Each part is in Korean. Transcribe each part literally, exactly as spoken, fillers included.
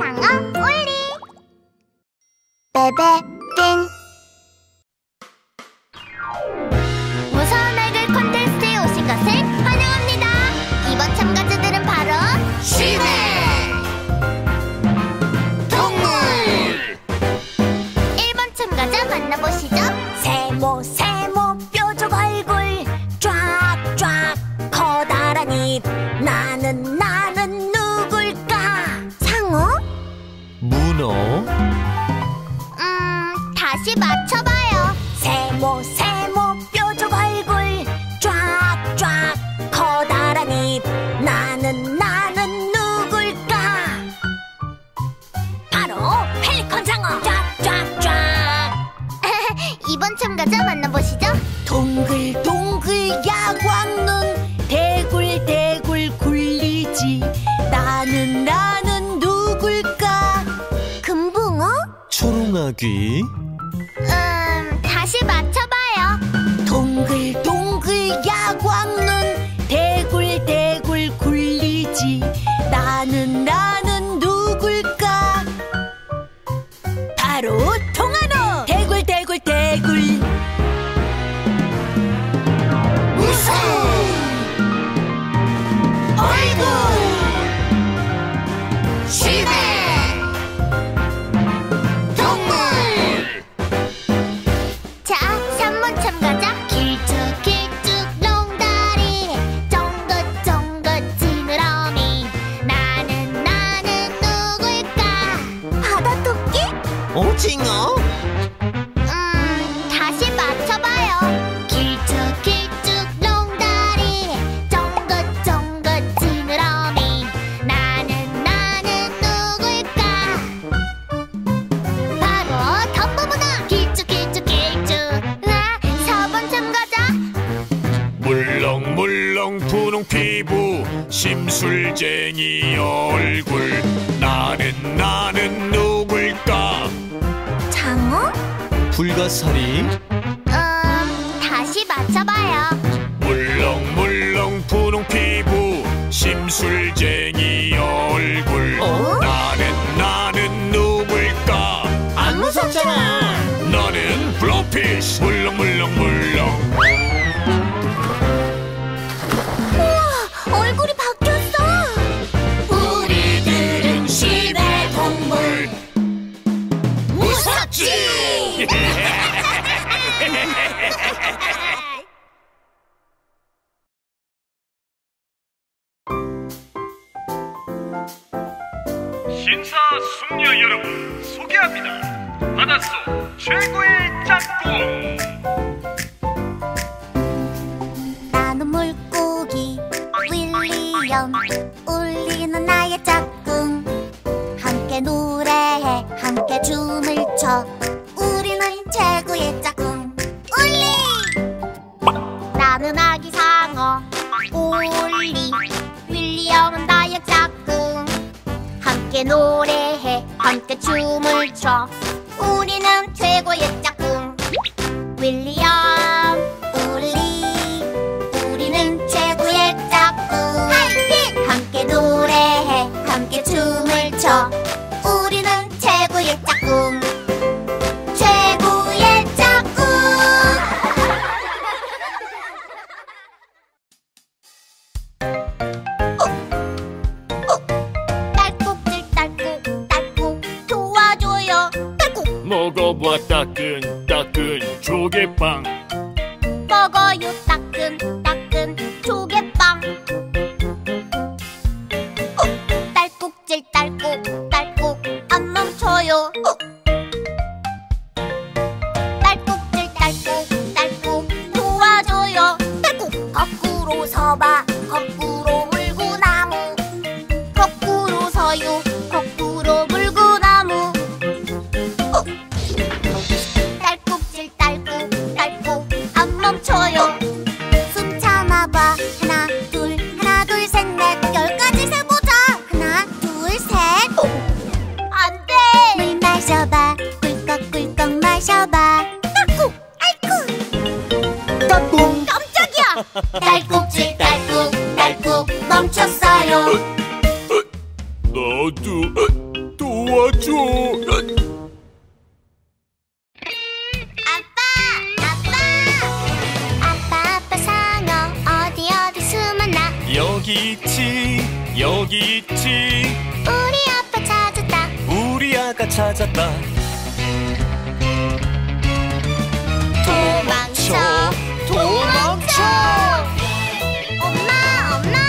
상어 올리 베베 띵 무서운 얼굴 콘테스트에 오신 것을 환영합니다. 이번 참가자들은 바로 시베 동물 일 번 참가자 만나보시죠. 세모 세모 뾰족 얼굴 쫙쫙 커다란 입 나는 나는 문어? 음, 다시 맞춰봐요. 세모 세모 뾰족 얼굴 쫙쫙 커다란 입 나는 나는 누굴까? 바로 펠리컨 상어 쫙쫙쫙 이번 참가자 만나보시죠. 동글동글 야광눈 대굴대굴 굴리지 나는 나는 초롱아귀 음, 다시 맞춰봐요. 동글동글 야광눈 대굴대굴 굴리지 나는 나는 누굴까? 바로 통아노 대굴대굴대굴 무서운 얼굴 시대 오징어? 음, 다시 맞춰봐요. 길쭉길쭉 농다리 쫑긋쫑긋 지느러미 나는 나는 누굴까? 바로 덤보문어 길쭉길쭉길쭉 아, 사 번 참가자 물렁물렁 분홍 피부 심술쟁이 얼굴 나는 나는 누굴까? 장어? 불가사리? 음, 다시 맞춰봐요. 물렁물렁 분홍 피부 심술쟁이 얼굴 어? 나는 나는 누굴까? 안 무섭잖아. 나는 블러피쉬 물렁물렁 물렁 우와 얼굴이 바뀌었어. 우리들은 심해 동물 무섭지! 신사 숙녀 여러분 소개합니다. 바닷속 최고의 짝꿍 나는 물고기 윌리엄 울리는 나의 짝꿍 함께 노래해 함께 춤을 춰 우리는 최고의 짝꿍 울리 나는 아기 상어 올리 윌리엄은 나의 짝꿍 함께 노래해 함께 춤을 춰 우리는 최고의 짝꿍 윌리엄 울리 우리는 최고의 짝꿍 하이핏 함께 노래해 함께 춤을 춰 우리는 최고의 짝꿍 최고의 짝꿍 어? 어? 딸꾹질 딸꾹 딸꾹 도와줘요 딸꾹 먹어봐 따끈 따끈 조개빵 먹어요 따끈 따끈 조개빵 어? 딸꾹질 딸꾹 딸꾹 안 멈춰요 어? 딸꾹질 딸꾹 딸꾹 도와줘요 딸꾹 거꾸로 서봐 거꾸로 물구나무 거꾸로 서요 거꾸로 물구나무 어? 딸꾹질 딸꾹 딸꾹 안 멈춰요 어? 숨 참아봐 하나 둘 하나 둘 셋 넷 열까지 세보자 하나 둘 셋 어? 안 돼! 물 마셔봐 꿀꺽꿀꺽 마셔봐 딸꾹! 아이쿠! 딸꾹! 깜짝이야! 딸꾹질 딸꾹 딸꾹 멈췄어요 나도 도와줘. 아빠, 아빠, 아빠, 아빠 상어 어디 어디 숨었나? 여기 있지, 여기 있지. 우리 아빠 찾았다. 우리 아가 찾았다. 도망쳐, 도망쳐. 엄마, 엄마.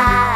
아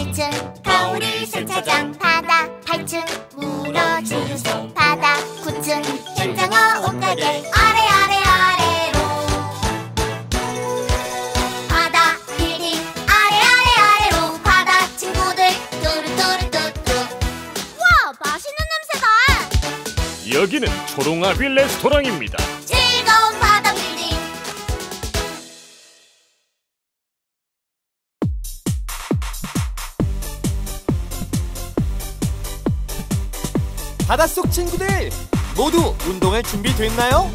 기층 거울이 세차장 바다 팔층 무너지는 바다 구층 젠장어 옷가게 아래 아래 아래로 바다 일기 아래 아래 아래로 바다 친구들 뚜루뚜루뚜뚜. 와, 맛있는 냄새다. 여기는 초롱아비 레스토랑입니다. 즐거운 바다 빌딩. 바닷속 친구들 모두 운동할 준비 됐나요?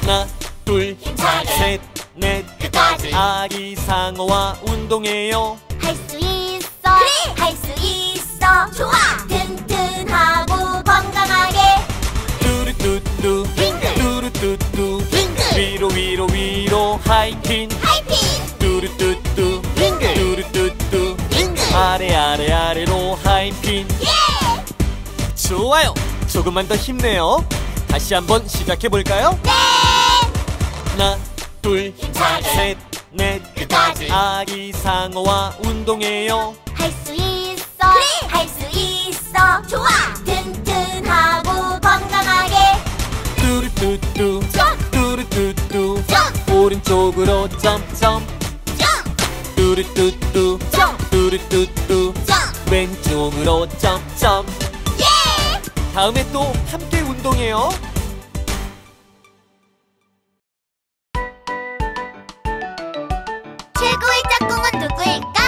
하나, 둘, 셋, 넷, 끝까지. 아기 상어와 운동해요. 할 수 있어. 그래, 할 수 있어. 좋아. 튼튼하고 건강하게. 뚜루뚜뚜, 빙글. 뚜루뚜뚜, 빙글. 위로 위로 위로 하이킹. 하이킹. 뚜루뚜뚜, 빙글. 뚜루뚜뚜, 빙글. 아래 아래 아래로 하이킹. 예! 좋아요. 조금만 더 힘내요. 다시 한번 시작해볼까요? 네! 하나, 둘, 셋, 넷, 끝까지. 아기 상어와 운동해요. 할 수 있어. 그래! 할 수 있어. 좋아. 튼튼하고 건강하게. 뚜루뚜뚜 점. 뚜루뚜뚜 점. 오른쪽으로 점점 점. 뚜루뚜뚜 점. 뚜루뚜뚜 점. 왼쪽으로 점점. 예! 다음에 또 함께 운동해요. 최고의 짝꿍은 누구일까?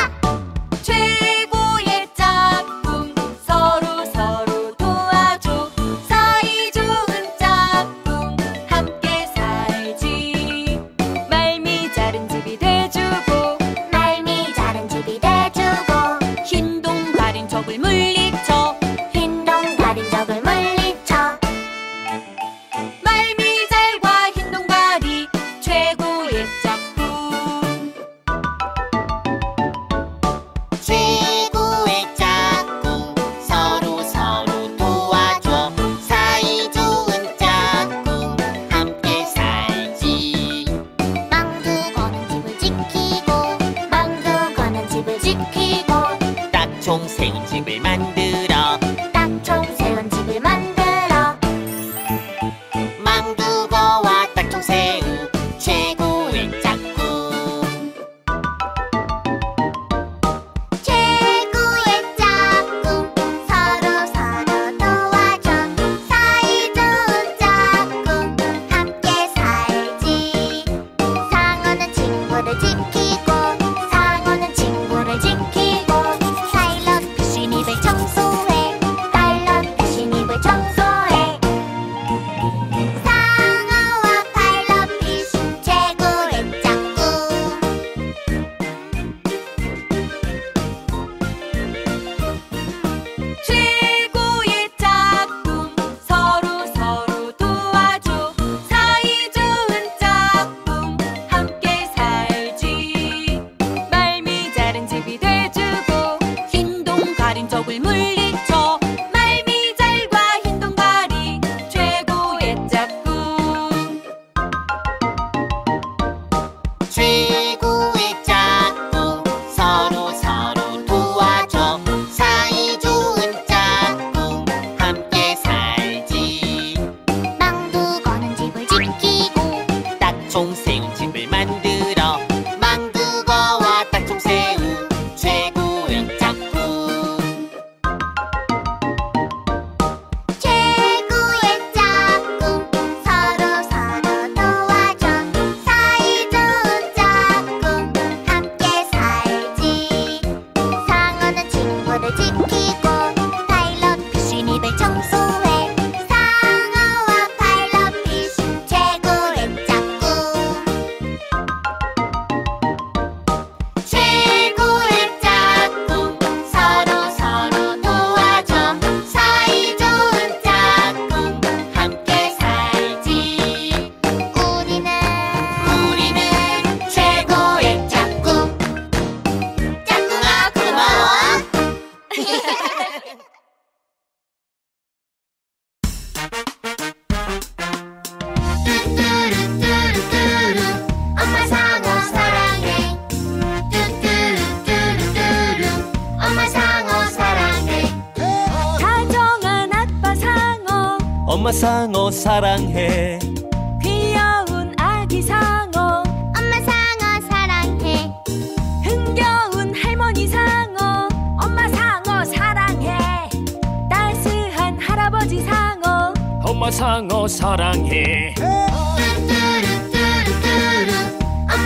최고의 짝꿍 서로 서로 도와줘. 사이좋은 짝꿍 함께 살지. 말미 잘은 집이 돼주고 말미 잘은 집이 돼주고 흰동가린 적을 물리쳐 흰동가린 적을 물리쳐. 말미 잘과 흰동가리 최고의 짝꿍. 최고의 짝꿍 서로 서로 도와줘. 사이좋은 짝꿍 함께 살지. 망두거는 집을 지키고 망두거는 집을 지키고 딱총 세운 집을 만들어 딱총 세운 집을 만들어. 망두거와 딱총 새우 최고의 짝꿍. 최고의 짝꿍 서로 서로 도와줘. 사이좋은 짝꿍 함께 살지. 상어는 친구를 지키고 상어는 친구를 지키고 사일럿피쉬 입을 청소해 사일럿피쉬 입을 청소해. 상어와 파일럿피쉬 최고의 짝꿍. 최고의 짝꿍 서로 서로 도와줘. 사이좋은 짝꿍 함께 살지. 말미 잘은 집이 돼주고 흰동 가린 적을 물리쳐. 말미 잘과 흰동 가리 최고의 짝꿍. 최고의 짝꿍 서로 서로 도와줘. 사이좋은 짝꿍 함께 살지. 망두거는 집을 지키고 딱총 새우 집을 만들어 망두거와 딱총 새우 최고의 짝꿍. 최고의 짝꿍 서로 서로 도와줘. 사이좋은 짝꿍 함께 살지. 상어는 친구를 지키고 파일럿피쉬 입을 청소해 상어와 파일럿피쉬 최고의 짝꿍. 상어 사랑해. 귀여운 아기 상어. 엄마 상어 사랑해. 흥겨운 할머니 상어. 엄마 상어 사랑해. 따스한 할아버지 상어. 엄마 상어 사랑해. 뚜루뚜루뚜루뚜루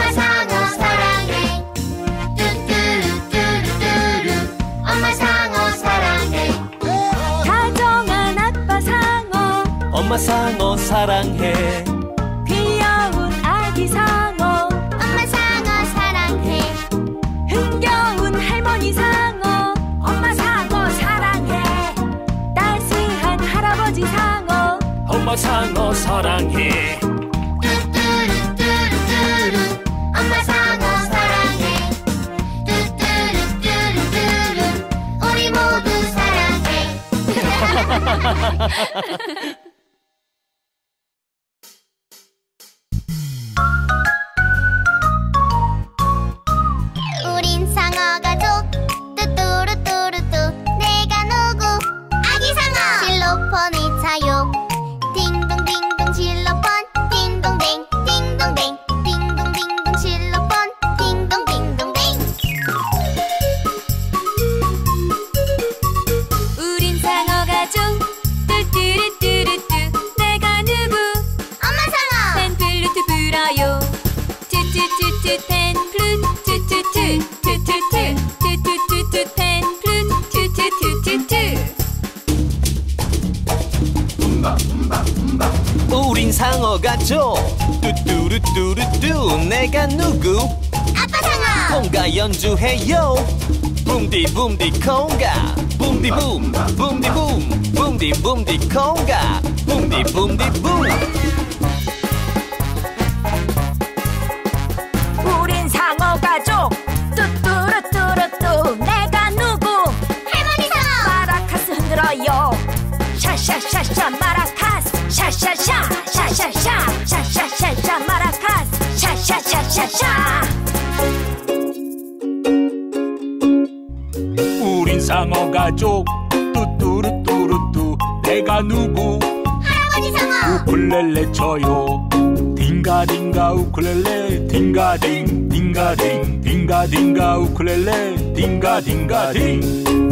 엄마 상어 사랑해. 뚜루뚜루뚜루뚜루 엄마 상어 사랑해. 다정한 아빠 상어. 엄마 상어 사랑해. 귀여운 아기 상어. 엄마 상어 사랑해. 흥겨운 할머니 상어. 엄마 상어 사랑해. 따스한 할아버지 상어. 엄마 상어 사랑해. 엄마 상어 사랑해. 뚜뚜루뚜루뚜루 우리 모두 사랑해. 우린 상어 가족. 뚜뚜루뚜루뚜 내가 누구? 아기 상어. 실로폰을 차요. 딩동딩동 실로폰. 딩동댕 딩동댕. 딩동딩동 실로폰. 딩동딩동댕. 우린 상어 가족. 뚜뚜루뚜루뚜 내가 누구? 엄마 상어. 팬플루트 불어요. 뚜뚜뚜뚜 팬플루트 뚜뚜뚜 뚜뚜뚜 뚜뚜뚜뚜 팬플루트 뚜뚜뚜뚜. 음바 음바 음바. 우린 상어 가족. 뚜뚜루뚜루뚜 내가 누구? 아빠 상어. 콩가 연주해요. 붐디 붐디 콩가. 붐디 붐 붐디 붐 붐디 붐디 콩가. 붐디 붐디 붐. 우린 상어 가족. 뚜뚜루뚜루뚜 내가 누구? 할머니 상어. 마라카스 흔들어요. 샤샤샤샤 마라카스. 샤샤샤 샤샤샤 샤샤샤 마라카스. 샤샤샤샤샤. 우린 상어 가족. 뚜뚜루뚜루뚜 내가 누구? 할아버지 상어. 우쿨렐레 쳐요. 딩가딩가 우쿨렐레. 딩가딩 딩가딩 딩가딩가 우쿨렐레. 딩가딩가딩.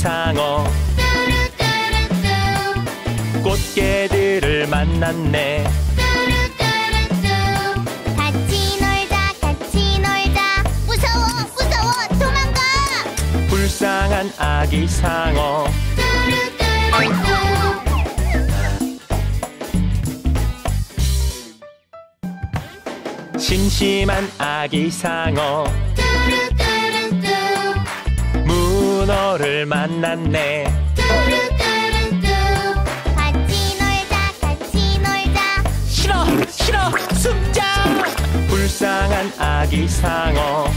상어 뚜루뚜루뚜 꽃게들을 만났네. 뚜루뚜루뚜 같이 놀자 같이 놀자. 무서워 무서워 도망가. 불쌍한 아기 상어 뚜루뚜루뚜. 심심한 아기 상어 너를 만났네. 뚜루뚜루뚜 같이 놀자 같이 놀자. 싫어 싫어 숨자. 불쌍한 아기 상어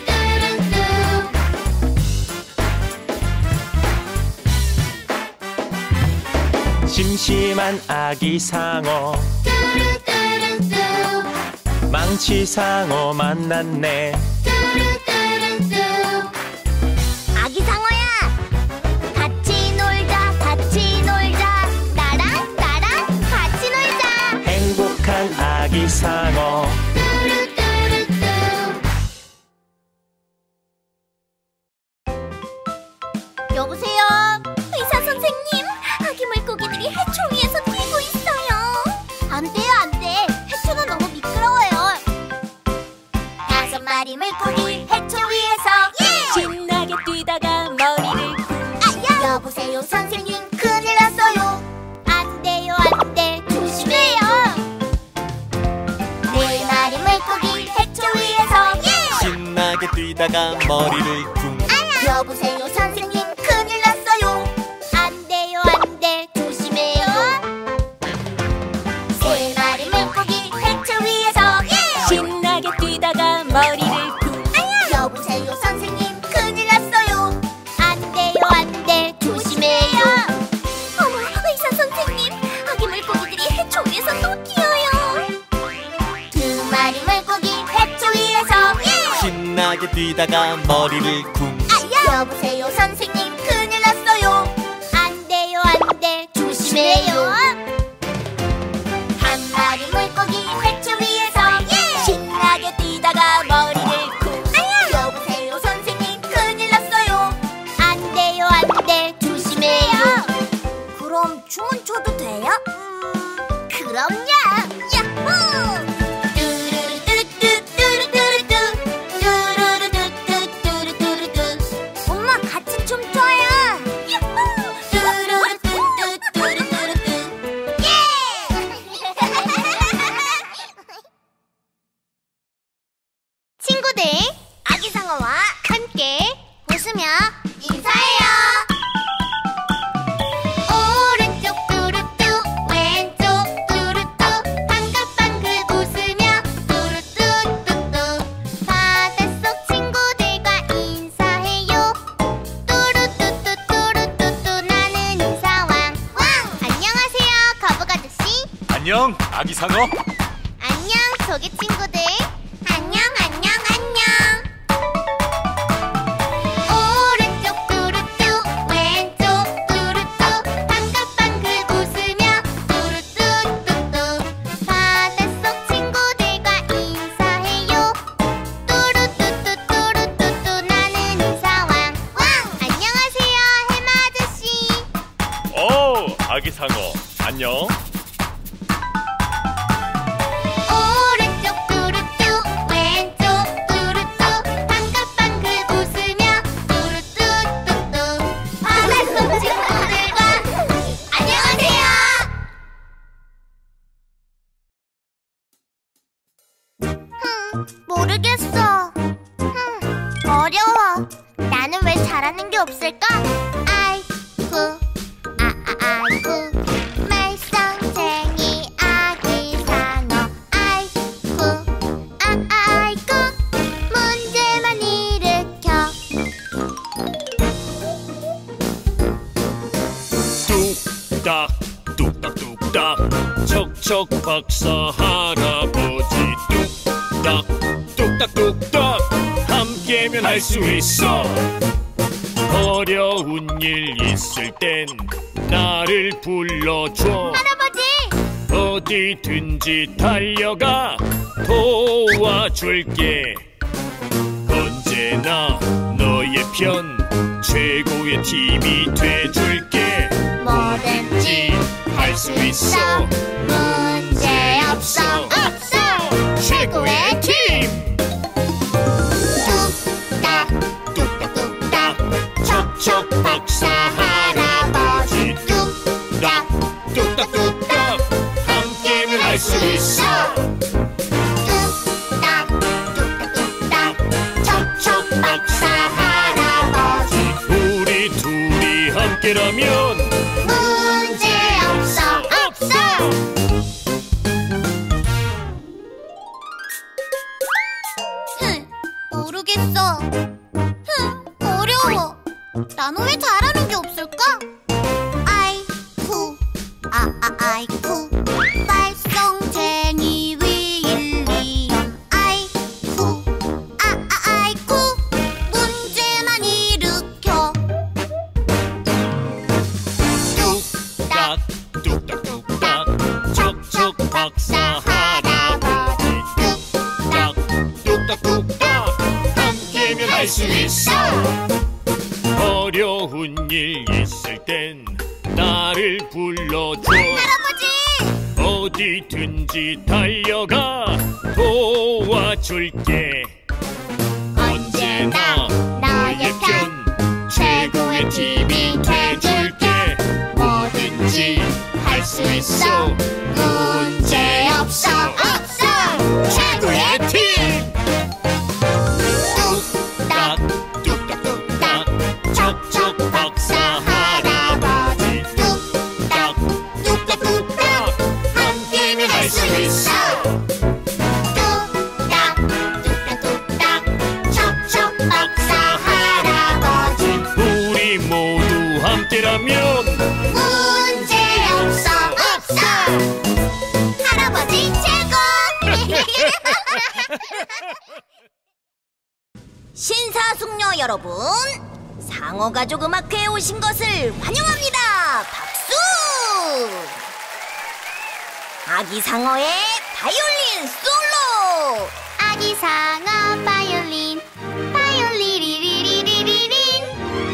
뚜루뚜루뚜. 심심한 아기 상어 뚜루뚜루뚜 망치 상어 만났네. 상어야 같이 놀자 같이 놀자. 나랑 나랑 여보세요? 의사 선생님, 아기 물고기들이 해초위에서 뛰고 있어요. 안 돼요, 안 돼. 해초는 너무 미끄러워요. 다섯 마리 물고기 해초위에서 예! 신나게 뛰다가 머리를 쿵. 여보세요, 선생님, 큰일 났어요. 안 돼요, 안 돼. 조심해요. 네 마리 물고기 해초위에서 예! 신나게 뛰다가 머리를 쿵. 여보세요, 선생님, 큰일 났어요. 안 돼요, 안 돼. 조심해요. 세 마리 물고기 해초 위에서 예! 신나게 뛰다가 머리를 쿵. 여보세요, 선생님, 큰일 났어요. 안 돼요, 안 돼. 조심해요. 어머, 의사 선생님, 아기 물고기들이 해초 위에서 또 뛰어요. 두 마리 물고기 해초 위에서 예! 신나게 뛰다가 머리를 쿵. 여보세요, 선생님, 큰일 났어요. 안 돼요, 안 돼. 조심해요. 한 마리 물고기 해초 위에서 예! 신나게 뛰다가 머리를 쿵. 여보세요, 선생님, 큰일 났어요. 안 돼요, 안 돼. 조심해요. 그럼 춤은 춰도 돼요? 음, 그럼요. 아기상어. 안녕, 조개 친구들. 안녕, 안녕, 안녕. 오른쪽 뚜루뚜, 왼쪽 뚜루뚜, 방긋방긋 웃으며 뚜루뚜뚜뚜. 바닷속 친구들과 인사해요. 뚜루뚜뚜, 뚜루뚜뚜, 나는 인사왕. 왕! 안녕하세요, 해마 아저씨. 오, 아기상어. 안녕. 박사 할아버지 뚝딱 뚝딱 뚝딱 함께면 할 수 있어. 어려운 일 있을 땐 나를 불러줘. 할아버지, 어디든지 달려가 도와줄게. 언제나 너의 편, 최고의 팀이 돼줄게. 뭐든지 할 수 있어. 없어 없어 최고의 팀. 뚝딱 뚝딱 뚝딱 척척 박사 할아버지 뚝딱 뚝딱 뚝딱 함께는 할 수 있어. 뚝딱 뚝딱 뚝딱 척척 박사 할아버지. 우리 둘이 함께라면 문제 없어 없어. 나는 왜 잘하는 게 없을까? 아이쿠, 아아 아이쿠, 발성쟁이 윌리엄. 아이쿠, 아아 아이쿠, 문제만 일으켜. 뚝딱 뚝딱 뚝딱 척척 박사 할아버지 뚝딱 뚝딱 뚝딱 함께면 할 수 있어. 어려운 일 있을 땐 나를 불러줘. 할아버지! 어디든지 달려가 도와줄게. 언제나 너의 편, 최고의 팀이 돼줄게. 뭐든지 할 수 있어, 문제 없어 없어. 최고의 팀! 신사숙녀 여러분, 상어가족음악회에 오신 것을 환영합니다. 박수! 아기 상어의 바이올린 솔로! 아기 상어 바이올린, 바이올리리리리리린.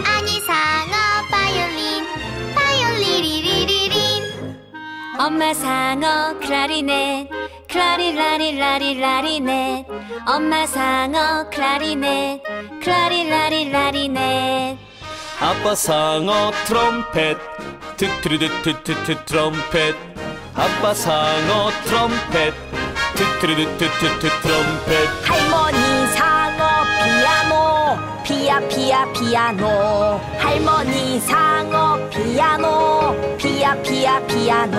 아기 상어 바이올린, 바이올리리리리린. 엄마 상어 클라리넷, 클라리라리라리라리넷. 엄마 상어 클라리넷, 클라리라리라리넷. 아빠 상어 트럼펫, 툭트르드트트트 트럼펫. 아빠 상어 트럼펫, 툭트르드트트트 트럼펫. 할머니 상어 피아노, 피아 피아 피아노. 할머니 상어 피아노, 피아 피아 피아노.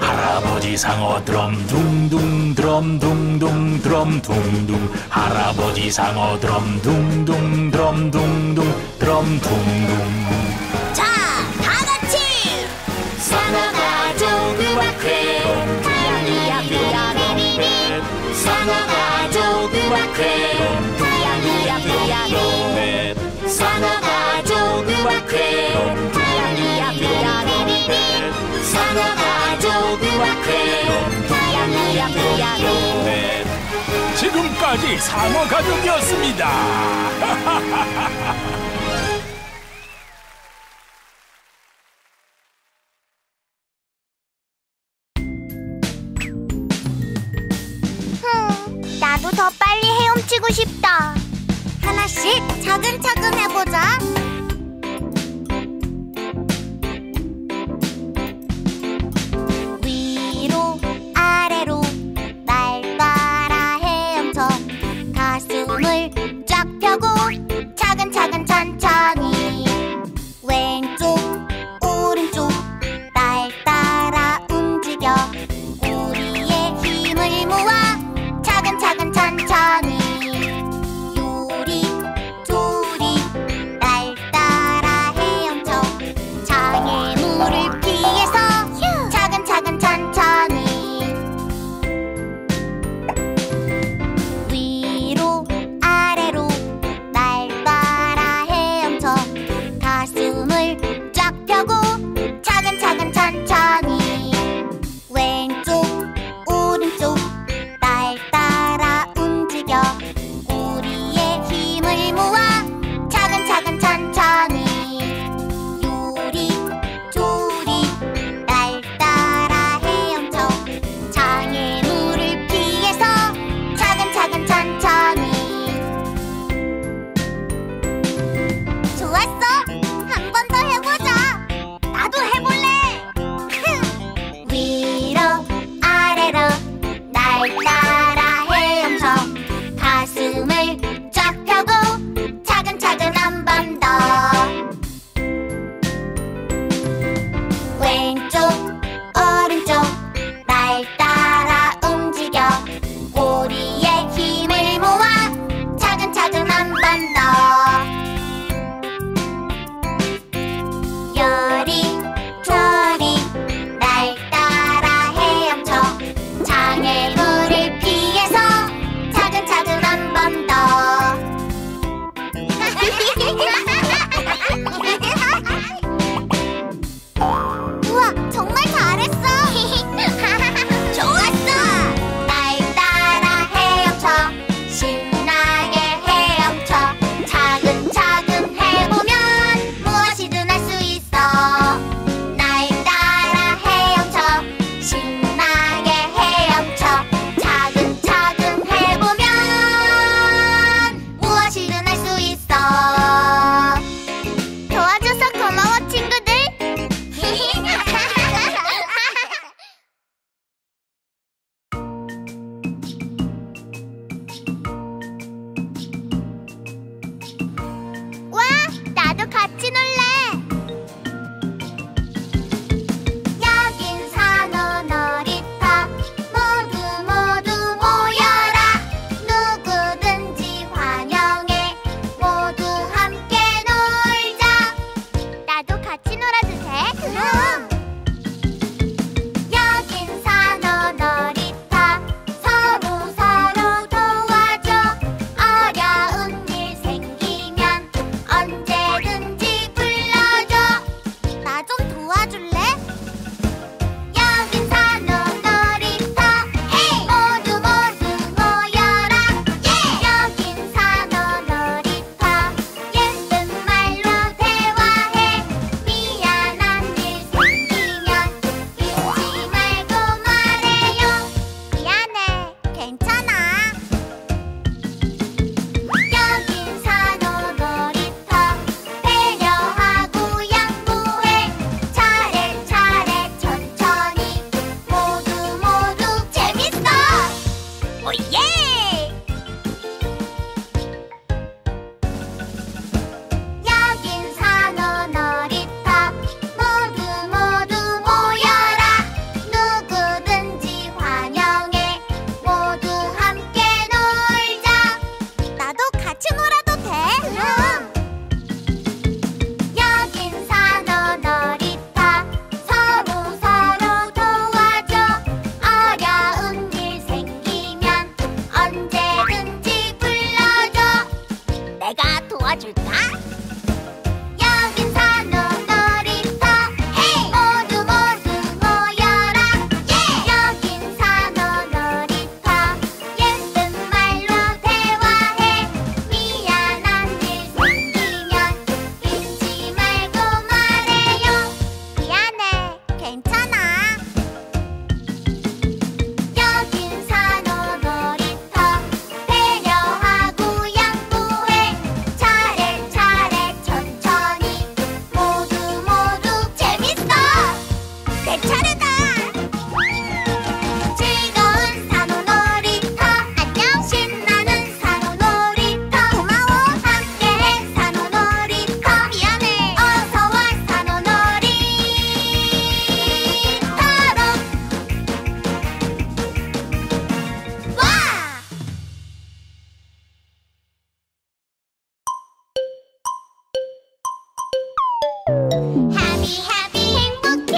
할아버지 상어 드럼 둥둥 드럼 둥둥 드럼 둥둥. 할아버지 상어 드럼 둥둥 드럼 둥둥 드럼 둥둥. 자, 다 같이 상어가족 음악회 타야리야리야리리. 상어가족 음악회 타야리야리야리리. 상어가족 음악회 타야리야리야리리. 상어가족 음악회 타야리야리야리리. 지금까지 상어가족이었습니다. 나도 더 빨리 헤엄치고 싶다. 하나씩 차근차근 해보자. 위로 아래로 말가라 헤엄쳐. 가슴을 쫙 펴고 차근차근 천천히. 왼쪽 오른쪽 날 따라 움직여. 우리의 힘을 모아 차근차근 천천히. 요리 조리 날 도와줄까? 여긴 산호놀이터, 헤이! 모두 모두 모여라, 예! 여긴 산호놀이터, 예쁜 말로 대화해. 미안한 일 생기면 잊지 말고 말해요. 미안해, 괜찮아. 여긴 산호놀이터, 배려하고 양보해. 차례차례 천천히, 모두 모두 재밌어. 내 차례다. 즐거운 산호놀이터, 안녕. 신나는 산호놀이터, 고마워. 함께해 산호놀이터, 미안해. 어서와 산호놀이터로. 와! happy happy 행복해.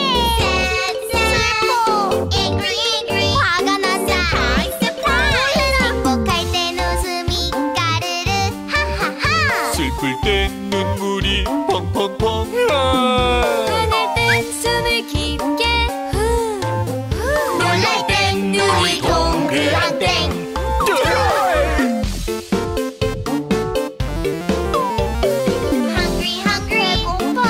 sad sad angry angry 화가 났어. surprise surprise 행복할 땐 웃음이 까르르 하하하. 슬플 땐 눈물이 펑펑펑. 화날 땐 숨을 깊게 후. 놀랄 땐 눈이 동그란 땡. hungry hungry 배고파.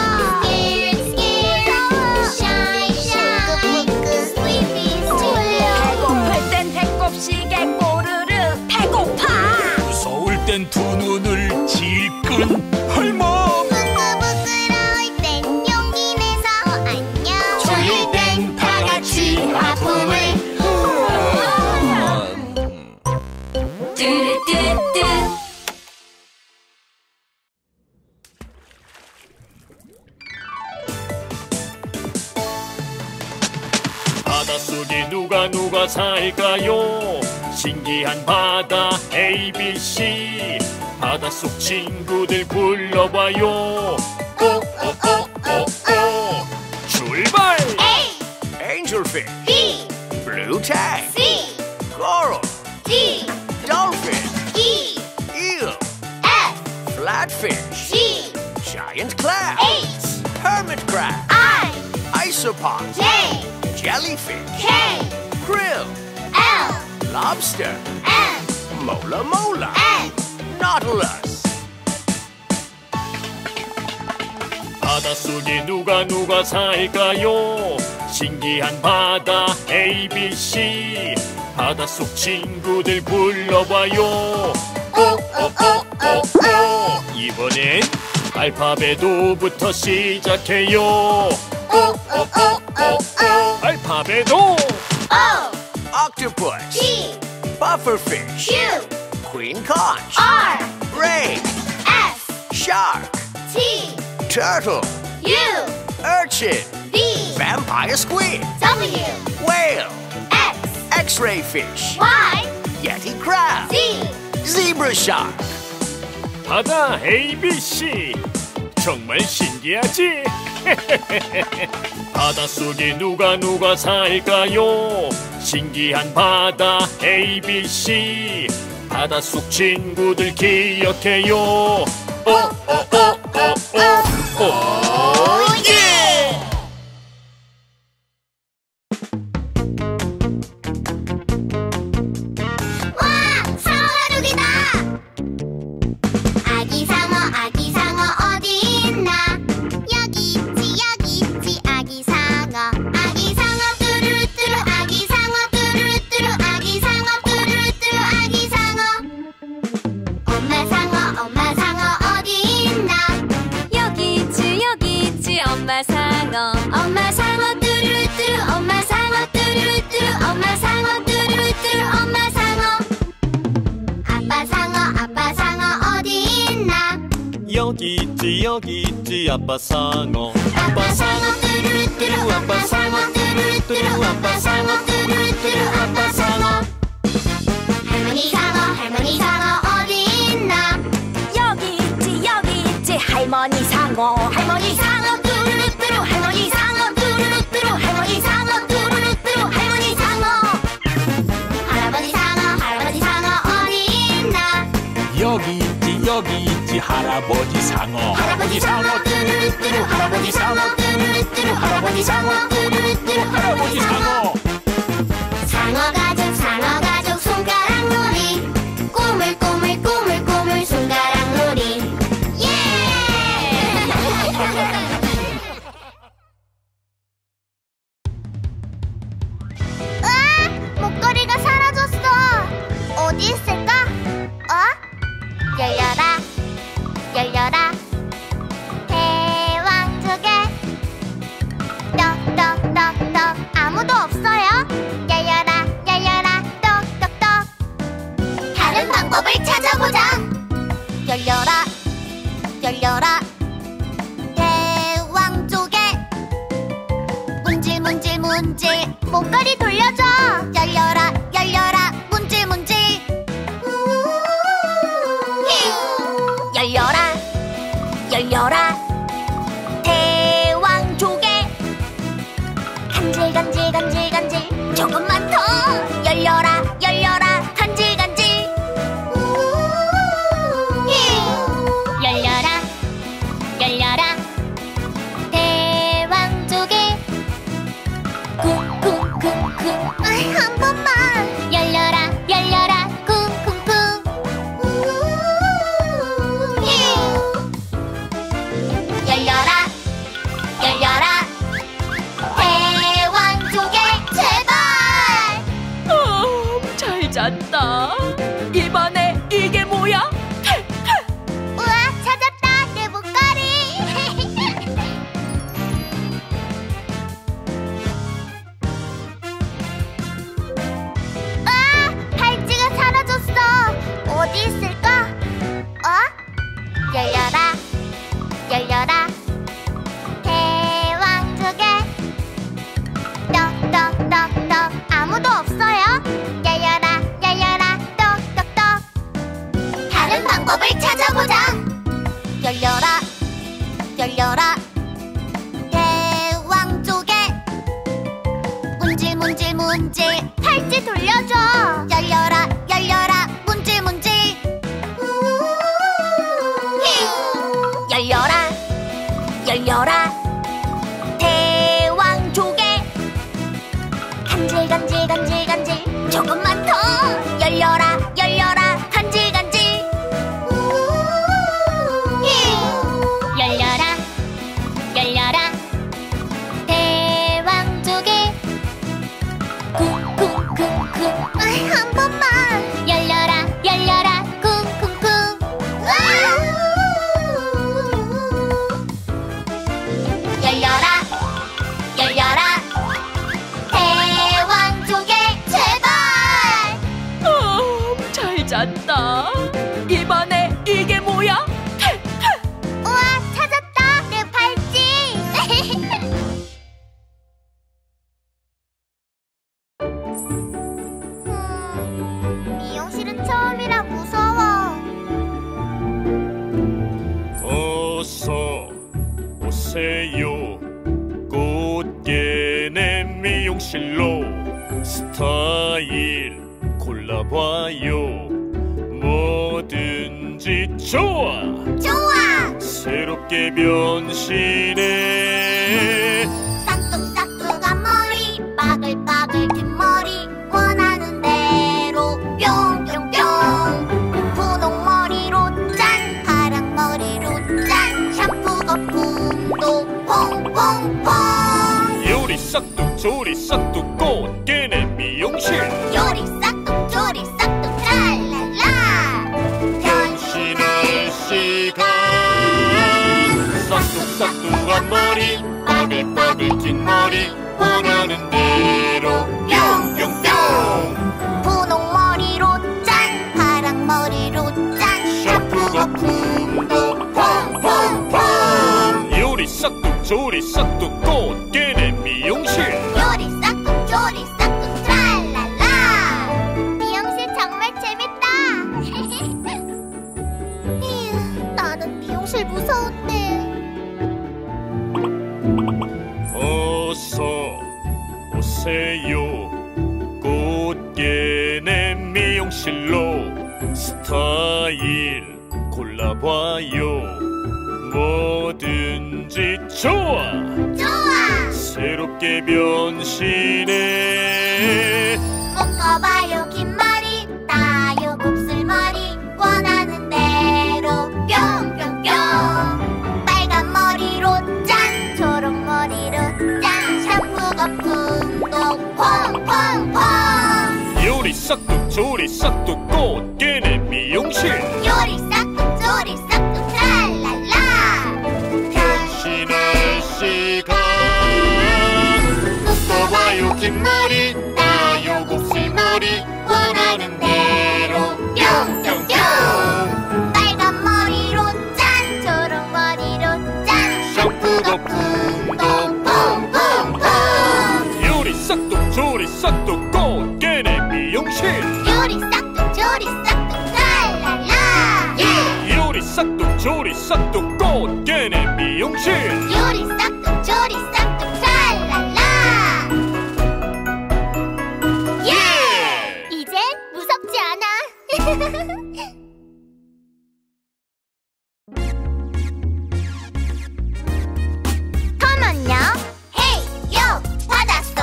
scared scared 무서워. shy shy sleepy 졸려. 배고플 땐 배꼽시계 꼬르르 배고파. 무서울 땐 두 눈을 질끈. 할멈 부끄부끄러울 땐 용기 내서 안녕. 졸릴 땐 다 같이 아픔을 뚜루뚜뚜. 바닷속에 누가 누가 살까요? 신기한 바다 에이비씨. 바닷속 친구들 불러봐요. 오오오오오 출발! A Angelfish, B Blue Tang, C Coral, D Dolphin, E Eel, F Flatfish, G Giant Crab, H Hermit Crab, I Isopod, J Jellyfish, K Krill, L Lobster, M Mola Mola, N Nautilus. 바닷속에 누가 누가 살까요? 신기한 바다 에이비씨. 바닷속 친구들 불러봐요. 오오오오오 이번엔 알파벳 O부터 시작해요. 오오오오오 알파벳 O. O Octopus, P Bufferfish, Q Queen conch, R Ray, S Shark, T Turtle, U Urchin, V Vampire squid, W Whale, X X-ray fish, Y Yeti crab, Z. Zebra shark. 바다 에이비씨 정말 신기하지? 바닷속에 누가 누가 살까요? 신기한 바다 에이비씨. 바닷속 친구들 기억해요. 오오오오오 오예! 와! 상어가족이다! 아기 상어 아기 상어 어디 있나? 여기 있지 여기 있지 아기 상어. 아기 상어 뚜루뚜루 아기 상어 뚜루뚜루 아기 상어 뚜루뚜루 아기 상어. 엄마 상어 엄마 상어 어디 있나? 여기 있지 여기 있지 엄마 상어. 엄마 상어 뚜루뚜루 엄마 상어 뚜루뚜루 엄마 상어 뚜루뚜루 엄마 상어. 아빠 상어 아빠 상어 어디 있나? 여기 있지 여기 있지 아빠 상어. 아빠 상어 뚜루뚜루 아빠 상어 뚜루뚜루 아빠 상어 뚜루뚜루 아빠 상어. 할머니 상어 할머니 상어 어디 있나? 여기 있지 여기 있지 할머니 상어. 할머니 상어 뚜루뚜루 할머니 상어 뚜루뚜루 할머니 상어 뚜루뚜루 할머니 상어. 할아버지 상어 할아버지 상어 어디 있나? 여기 있지 여기 있지 할아버지 할아버지 상어 할아버지 상어 뚜루루뚜루 할아버지 상어 뚜루루뚜루 할아버지 상어 뚜루루뚜루 할아버지 상어 상어 가족 상어 가족 손가락 놀이 꼬물꼬물 꼬물꼬물 손가락 놀이 예! 목걸이가 사라졌어. 어디 있을까? 어? 열려라, 열려라. 대왕 조개. 떡떡떡떡. 아무도 없어요. 열려라, 열려라. 떡떡떡. 다른 방법을 찾아보자. 열려라, 열려라. 대왕 조개. 문질, 문질, 문질. 목걸이 돌려줘. 열려라 열려라 문질 문질 열려라 열려라 대왕 조개 간질 간질 간질 간질 조금만 더 열려라 열려라 간질 간질 열려라 열려라 대왕 조개 쿵쿵쿵쿵 한 번만 열려라 열려라 쿵쿵쿵 열려라 열려라 대왕 조개 제발 어, 잘 잤다 이번에 이게 뭐야? 우와 찾았다 내 목걸이 어디 있을까? 어? 열려라, 열려라. 대왕 조개. 떡떡떡떡. 아무도 없어요. 열려라, 열려라. 떡떡떡. 다른 방법을 찾아보자. 열려라, 열려라. 대왕 조개. 문질, 문질, 문질. 팔찌 돌려줘. 열려라, 열려라. 문질, 문질. 열려라 열려라 대왕 조개 간질 간질 간질 간질 조금만 더 열려라 열려라 간질 간질 열려라 열려라 대왕 조개 쿵쿵쿵쿵 한 번만 열려라 열려라 쿵쿵쿵 열려라 열려라 대왕 조개 제발 어, 잘 잤다 이번에 이게 뭐야? 우와 찾았다 내 팔찌 음, 미용실은 처음이라 무서워 어서 오세요 스타일 골라봐요 뭐든지 좋아 좋아 새롭게 변신해 싹둑싹둑한 머리 빠글빠글 긴 머리 원하는 대로 뿅뿅뿅 분홍 머리로 짠 파란 머리로 짠 샴푸 거품도 퐁퐁퐁 요리 싹둑 조리 싹둑 꽃게네 미용실 요리 싹둑 조리 싹둑 랄랄라 변신의 시간 싹둑 싹둑한 머리 빠글빠글 긴 머리 원하는 대로 뿅뿅뿅 분홍 머리로 짠 파란 머리로 짠 샴푸 거품도 펑펑펑 요리 싹둑 조리 싹둑 꽃게 미용실 요리 싹둑 조리 싹둑 랄랄라 미용실 정말 재밌다 휴, 나는 미용실 무서운데 어서 오세요 꽃게네 미용실로 스타일 골라봐요. 뭐든지 좋아 좋아. 새롭게 변신해. 묶어봐요 긴 머리, 따요 곱슬 머리. 원하는 대로 뿅뿅뿅. 빨간 머리로 짠, 초록 머리로 짠. 샴푸 거품도 퐁퐁퐁. 요리 싹둑 조리 싹둑 꽃게네 미용실. 요리 싹둑 조리 싹둑 랄랄라. 변신의 시간. 묶어봐요 긴 머리, 따요 곱슬 머리. 원하는 대로 뿅뿅뿅. 빨간 머리로 짠, 초록 머리로 짠. 샴푸 거품도 퐁퐁퐁. 요리 싹둑 조리 싹둑 꽃게네 미용실. 요리 싹둑 조리 싹둑 랄랄라. 예! 요리 싹둑 조리 싹둑 꽃게네 미용실. 요리 싹둑 조리 싹둑 랄랄라. 컴온요. 헤이 요. 바닷속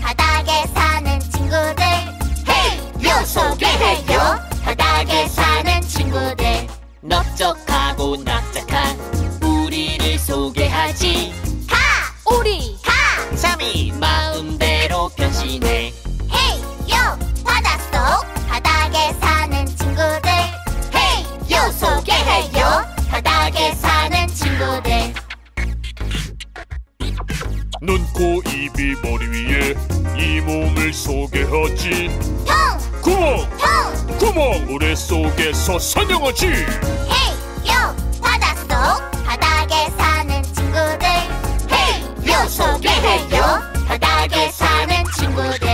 바닥에 사는 친구들. 헤이 요. 소개해요. 바닥에 사는 친구들. 넓적하고 납작한 우리를 소개하지. 다 오리 다 잠이 마음대로 변신해. 헤이 요. 바닷속 바닥에 사는 친구들. 헤이 요. 소개해요. 바닥에 사는 친구들. 눈, 코, 입이 머리 위에 이 몸을 소개하지. 통 구멍 통 구멍 모래 속에서 사냥하지. 헤이 요. 바닷속 바닥에 사는 친구들. 헤이 요. 소개해요. 바닥에 사는 친구들.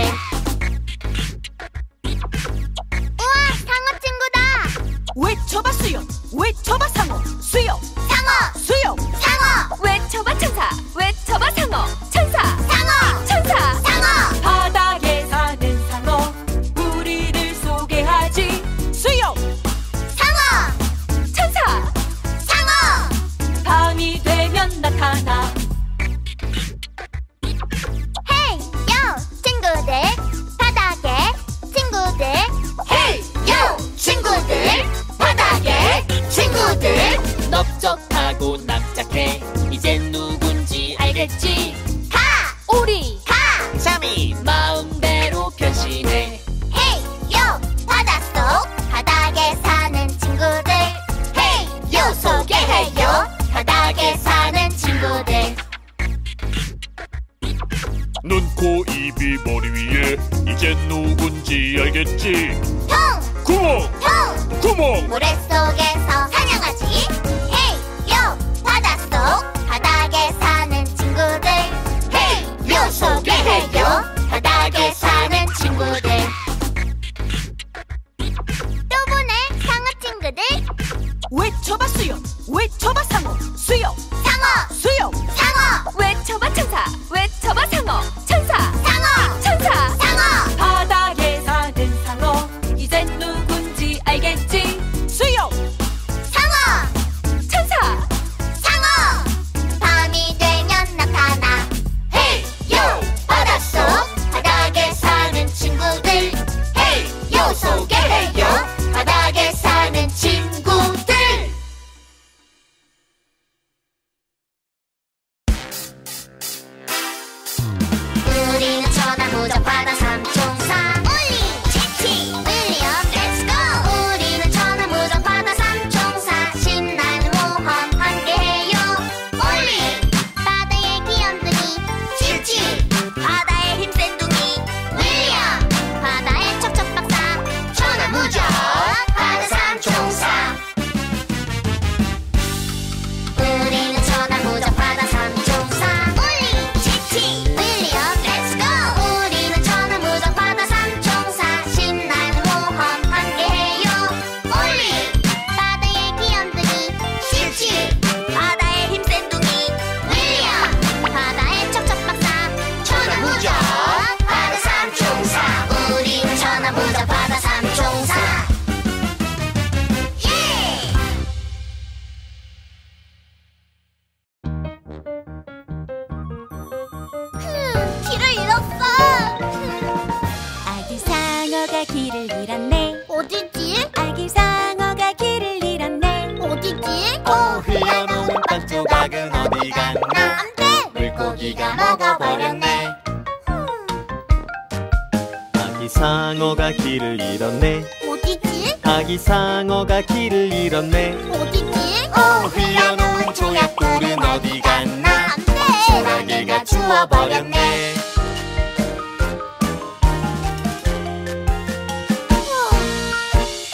외쳐봐 수영, 외쳐봐 상어. 수영 상어, 수영 상어. 외쳐봐 천사, 외쳐봐 상어. 천사 상어, 천사 상어. 바닥에 사는 상어 우리를 소개하지. 수영 상어, 천사 상어. 밤이 되면 나타나. 헤이 요 친구들. 바닥에 친구들. 헤이 요 친구들. 바닥에 친구들. 넓적하고 납작해. 이젠 누군지 알겠지. 다 오리 다 잠이 마음대로 변신해. 헤이 요. 바닷속 바닥에 사는 친구들. 헤이 요. 소개해요. 바닥에 사는 친구들. 눈, 코, 입이 머리 위에 이젠 누군지 알겠지. 통 구멍 통 구멍 모래 속에서 사냥하지. 헤이 요. 바닷속 바닥에 사는 친구들. 헤이 요. 소개해요. 바닥에 사는 친구들. 또 보네. 상어 친구들. 외쳐봐 수영, 외쳐봐 상어. 수영 상어, 수영 상어. 외쳐봐 천사, 외쳐봐 상어. 천사 상어, 천사 상어. 바닥에 사는 상어 이젠 누군지 알겠지. 수영 잃어버렸네. 아기 상어가 길을 잃었네. 어디지? 아기 상어가 길을 잃었네. 어디지? 오, 흘러놓은 조약돌은 어디 갔나? 안 돼! 소라게가 주워버렸네.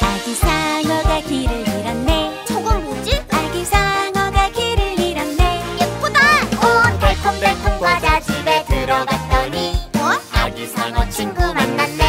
아기 상어가 길을 잃었네. 저건 뭐지? 아기 상어가 길을 잃었네. 예쁘다! 오, 달콤달콤 과자 집에 들어갔더니 뭐? 아기 상어 친구 만났네.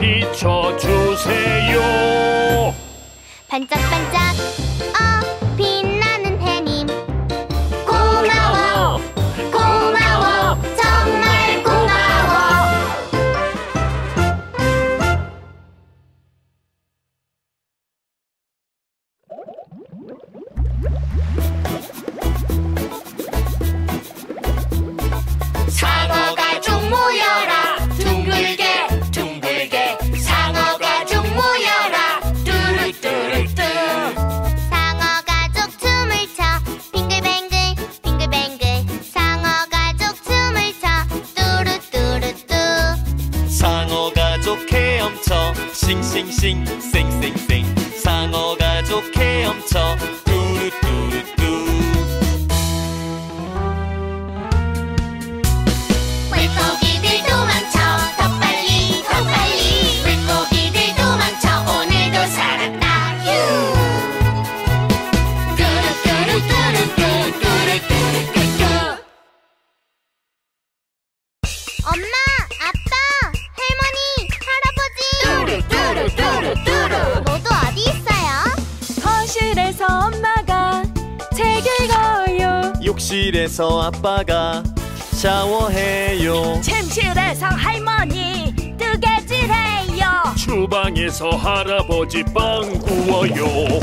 비춰주세요. 반짝반짝 어 빛나는 해님 고마워 고마워 정말 고마워. 상어가 좀 모여라. 둥글게 싱싱싱 쌩쌩쌩 상어 가족 헤엄쳐 뚜루뚜루뚜. 물고기들 도망쳐 더 빨리 더 빨리. 물고기들 도망쳐 오늘도 살았다 휴. 뚜루뚜루뚜루뚜루뚜루뚜루. 엄마! 욕실에서 아빠가 샤워해요. 침실에서 할머니 뜨개질해요. 주방에서 할아버지 빵 구워요.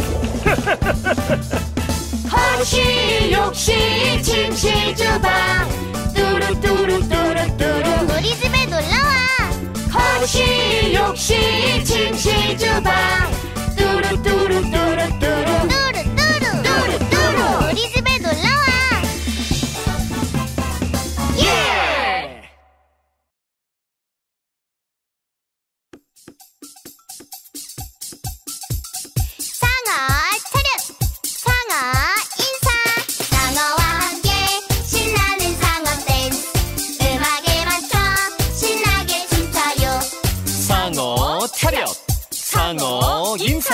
거실 욕실 침실 주방 뚜루뚜루뚜루뚜루. 우리 집에 놀러와. 거실 욕실 침실 주방 뚜루뚜루뚜루뚜루 뚜루뚜루 뚜루뚜루. 우리 집에 놀러와. 상어 인사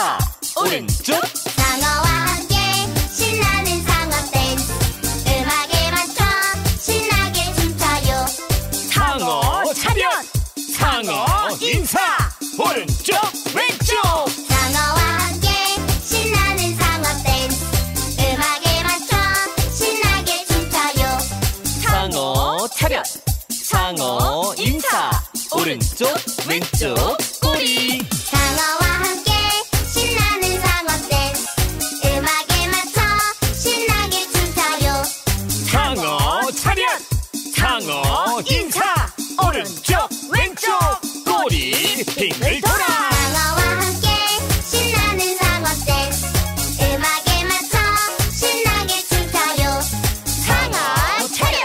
오른쪽. 상어와 함께 신나는 상어 댄스. 음악에 맞춰 신나게 춤춰요. 상어 차렷 상어 인사 오른쪽 왼쪽. 상어와 함께 신나는 상어 댄스. 음악에 맞춰 신나게 춤춰요. 상어 차렷 상어 인사 오른쪽 왼쪽 꼬리. 상어와 함께 신나는 상어 댄스. 음악에 맞춰 신나게 춤춰요. 상어 차렷 상어 인사 오른쪽 왼쪽 꼬리 빙을 돌아. 상어와 함께 신나는 상어 댄스. 음악에 맞춰 신나게 춤춰요. 상어 차렷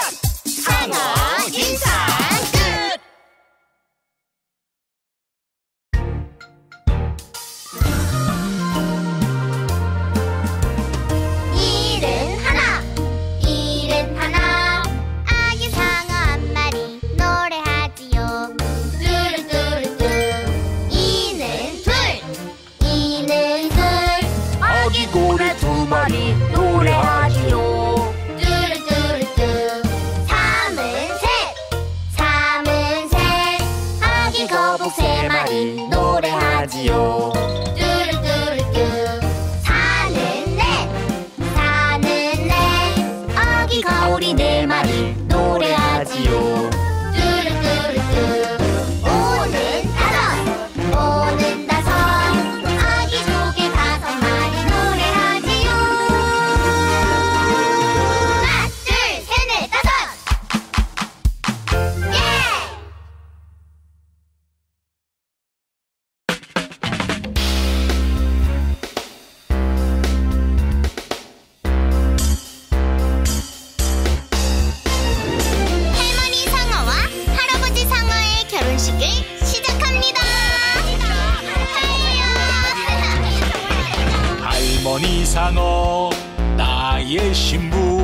연이상어 나의 신부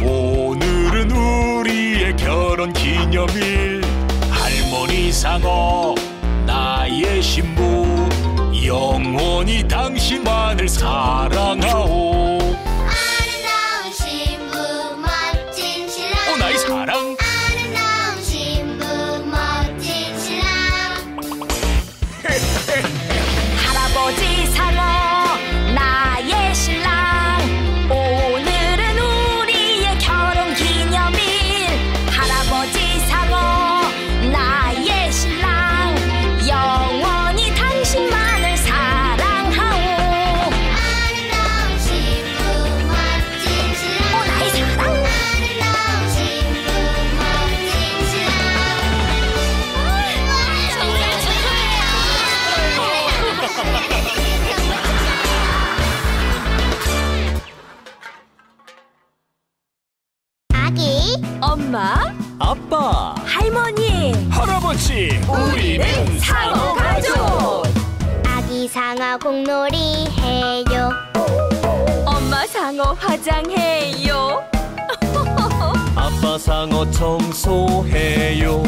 오늘은 우리의 결혼 기념일 할머니 상어 나의 신부 영원히 당신만을 사랑하오 아름다운 신부 멋진 신랑 오 나의 사랑 아름다운 신부 멋진 신랑 할아버지 상어 나의 신랑 오늘은 우리의 결혼 기념일 할아버지 상어 나의 신랑 영원히 당신만을 사랑하오 아름다운 신부 멋진 신랑 오 나의 사랑 아름다운 신부 멋진 신랑 정말 정말 아기, 엄마, 아빠, 할머니, 할아버지 우리는 상어 가족 아기 상어 공놀이 해요. 엄마 상어 화장해요. 아빠 상어 청소해요.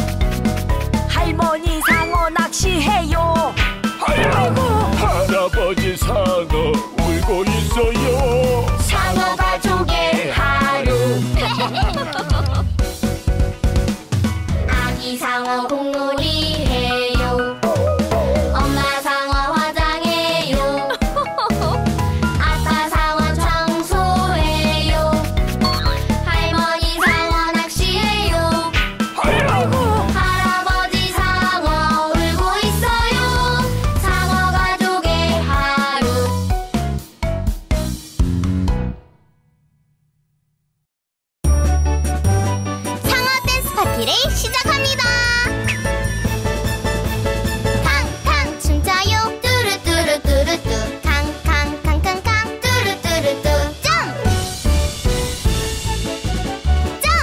할머니 상어 낚시해요. 아이고. 할아버지 상어 울고 있어요. 상어 가족의 하루 아기 상어 공놀이 해요. 엄마 상어 화장해요. 아빠 상어 청소해요. 할머니 상어 낚시해요. 아이고. 할아버지 상어 울고 있어요. 상어 가족의 하루 상어 댄스 파티를 시작합니다. 캉캉 춤춰요. 뚜루뚜루뚜루뚜. 캉캉캉캉캉. 뚜루뚜루뚜. 점프. 점프.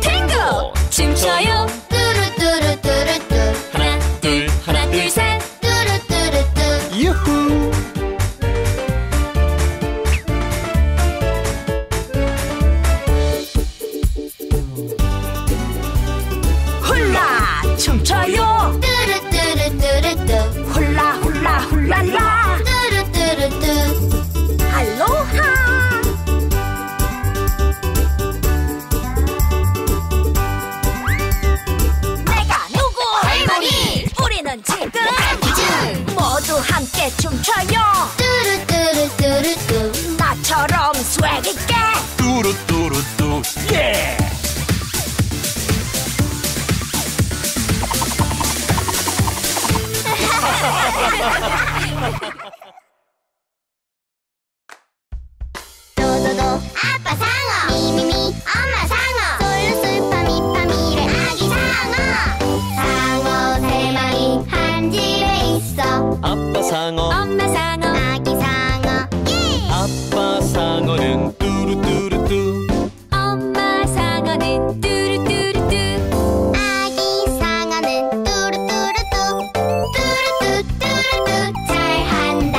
탱고. 춤춰요. 뚜루뚜루뚜루뚜. 하나 둘 하나 둘 셋. 뚜루뚜루뚜. 유후. 훌라 춤춰요. 뚜루뚜루뚜루뚜. 훌라 훌라 훌랄라. 뚜루뚜루뚜. 알로하. 내가 누구? 할머니. 우리는 지금 모두 함께 춤춰요. 뚜루뚜루뚜루뚜. 나처럼 스웩 있게 뚜루뚜루뚜 예. 도도도 아빠 상어 미미미 엄마 상어 솔솔 파미파미를 아기 상어 상어 세 마리 한 집에 있어 아빠 상어 엄마 상어 아기 상어 예 아빠 상어는 뚜루뚜루뚜 엄마 상어는 뚜루뚜루뚜 아기 상어는 뚜루뚜루뚜 뚜루뚜뚜루뚜 잘한다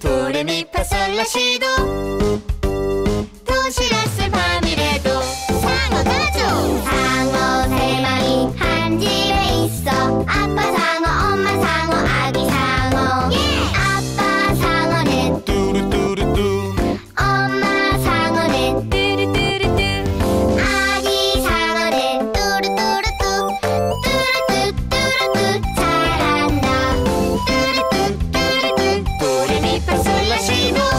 도레미파솔라시도 도시락술 밤이래도 상어 가족 상어 세 마리 한 집에 있어 아빠 상어 엄마 상어 아기 상어 아빠 상어는 뚜루뚜루뚜 엄마 상어는 뚜루뚜루뚜 아기 상어는 뚜루뚜루뚜 뚜루뚜뚜루뚜 잘한다 뚜루뚜뚜루뚜 도레미파솔라시도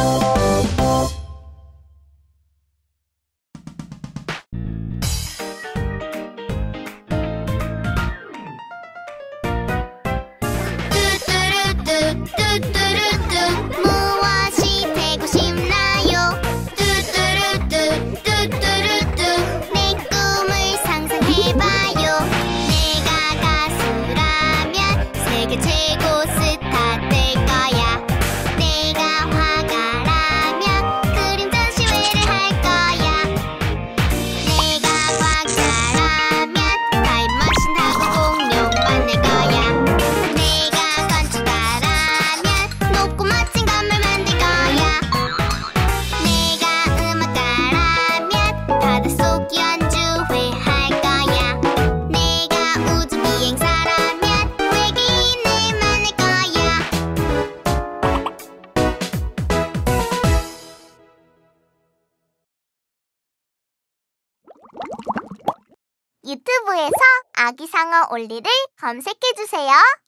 유튜브에서 아기상어 올리를 검색해주세요.